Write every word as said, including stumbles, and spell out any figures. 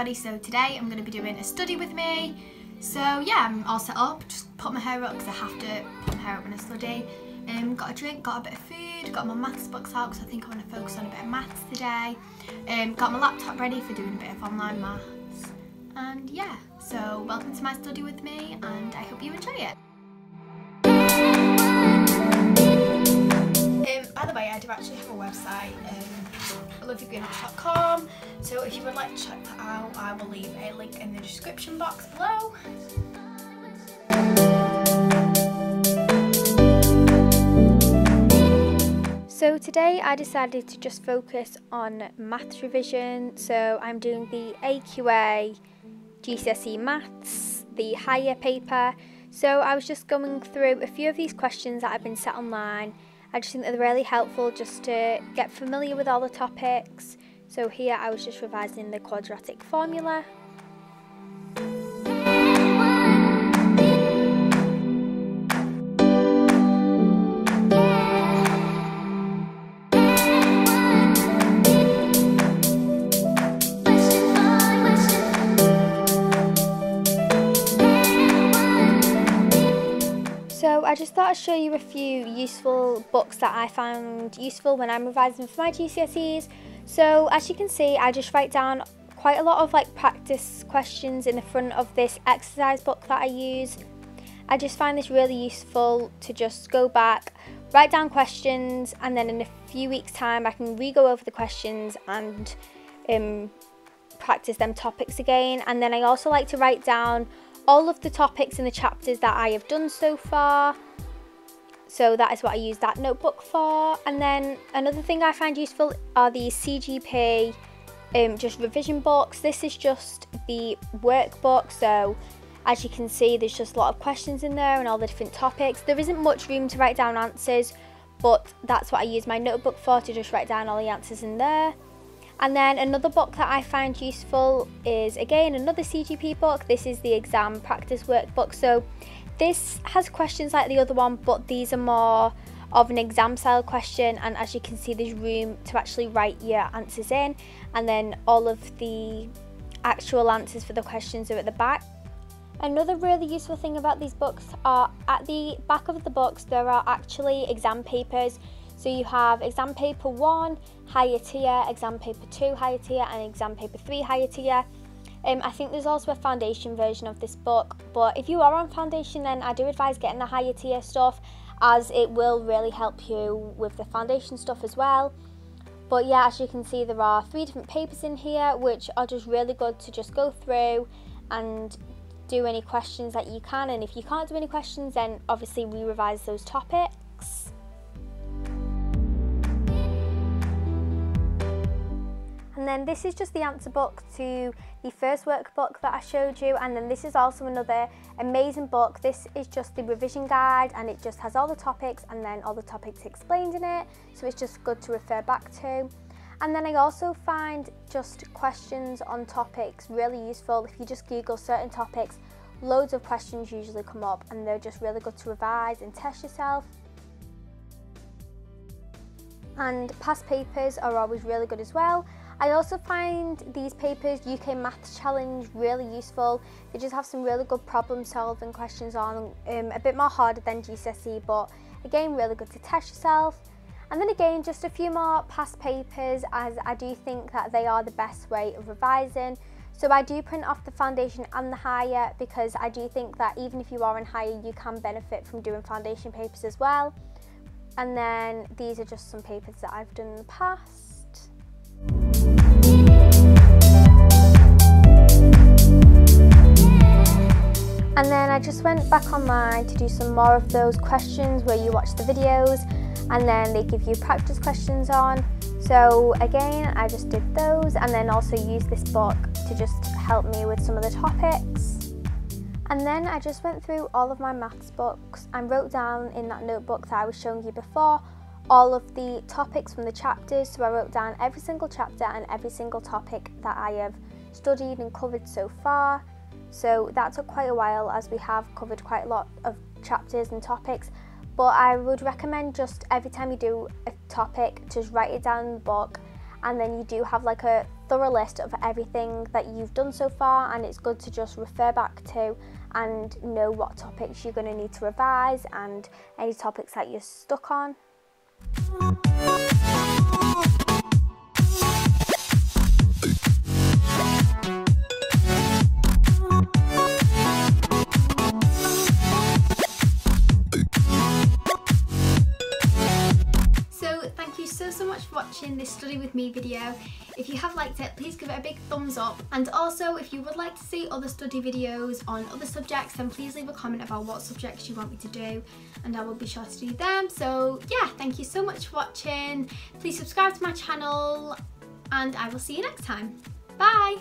everybody. So today I'm going to be doing a study with me. So yeah, I'm all set up, just put my hair up because I have to put my hair up when I study. Um, got a drink, got a bit of food, got my maths books out because I think I want to focus on a bit of maths today. Um, got my laptop ready for doing a bit of online maths. And yeah, so welcome to my study with me and I hope you enjoy it. Um, by the way, I do actually have a website, um, love your green house dot com, so if you would like to check that out, I will leave a link in the description box below. So today I decided to just focus on maths revision, so I'm doing the A Q A, G C S E maths, the higher paper. So I was just going through a few of these questions that I've been set online. I just think they're really helpful just to get familiar with all the topics. So here I was just revising the quadratic formula. So I just thought I'd show you a few useful books that I found useful when I'm revising for my G C S Es. So as you can see, I just write down quite a lot of like practice questions in the front of this exercise book that I use. I just find this really useful to just go back, write down questions, and then in a few weeks time I can re-go over the questions and um, practice them topics again. And then I also like to write down all of the topics in the chapters that I have done so far. So that is what I use that notebook for. And then another thing I find useful are these C G P um, just revision books. This is just the workbook. So as you can see, there's just a lot of questions in there and all the different topics. There isn't much room to write down answers, but that's what I use my notebook for, to just write down all the answers in there. And then another book that I find useful is, again, another C G P book. This is the exam practice workbook. So this has questions like the other one, but these are more of an exam style question. And as you can see, there's room to actually write your answers in. And then all of the actual answers for the questions are at the back. Another really useful thing about these books are at the back of the books, there are actually exam papers. So you have exam paper one, higher tier, exam paper two, higher tier, and exam paper three, higher tier. Um, I think there's also a foundation version of this book, but if you are on foundation, then I do advise getting the higher tier stuff, as it will really help you with the foundation stuff as well. But yeah, as you can see, there are three different papers in here, which are just really good to just go through and do any questions that you can. And if you can't do any questions, then obviously re-revise those topics. And then this is just the answer book to the first workbook that I showed you. And then this is also another amazing book. This is just the revision guide, and it just has all the topics and then all the topics explained in it. So it's just good to refer back to. And then I also find just questions on topics really useful. If you just Google certain topics, loads of questions usually come up, and they're just really good to revise and test yourself. And past papers are always really good as well. I also find these papers, U K Maths Challenge, really useful. They just have some really good problem solving questions on, um, a bit more harder than G C S E, but again, really good to test yourself. And then again, just a few more past papers, as I do think that they are the best way of revising. So I do print off the foundation and the higher, because I do think that even if you are in higher, you can benefit from doing foundation papers as well. And then these are just some papers that I've done in the past. And then I just went back online to do some more of those questions where you watch the videos and then they give you practice questions on. So again, I just did those and then also used this book to just help me with some of the topics. And then I just went through all of my maths books and wrote down in that notebook that I was showing you before all of the topics from the chapters. So I wrote down every single chapter and every single topic that I have studied and covered so far. So that took quite a while, as we have covered quite a lot of chapters and topics, but I would recommend just every time you do a topic, just write it down in the book, and then you do have like a thorough list of everything that you've done so far, and it's good to just refer back to and know what topics you're going to need to revise and any topics that you're stuck on. Watching this study with me video. If you have liked it, please give it a big thumbs up, and also if you would like to see other study videos on other subjects, then please leave a comment about what subjects you want me to do and I will be sure to do them. So yeah, thank you so much for watching. Please subscribe to my channel and I will see you next time. Bye.